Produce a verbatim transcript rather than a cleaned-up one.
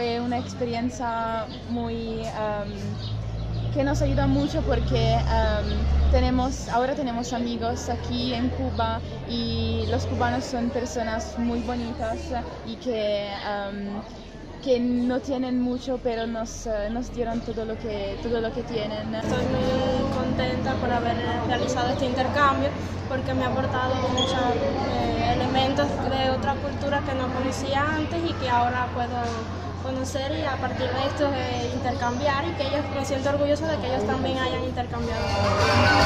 fue una experiencia muy... Um, que nos ayuda mucho porque um, tenemos, ahora tenemos amigos aquí en Cuba y los cubanos son personas muy bonitas y que, um, que no tienen mucho, pero nos, uh, nos dieron todo lo, que, todo lo que tienen. Estoy muy contenta por haber realizado este intercambio porque me ha aportado muchos eh, elementos de otras culturas que no conocía antes y que ahora puedo conocer y a partir de esto eh, intercambiar y que ellos me siento orgullosa de que ellos también hayan intercambiado.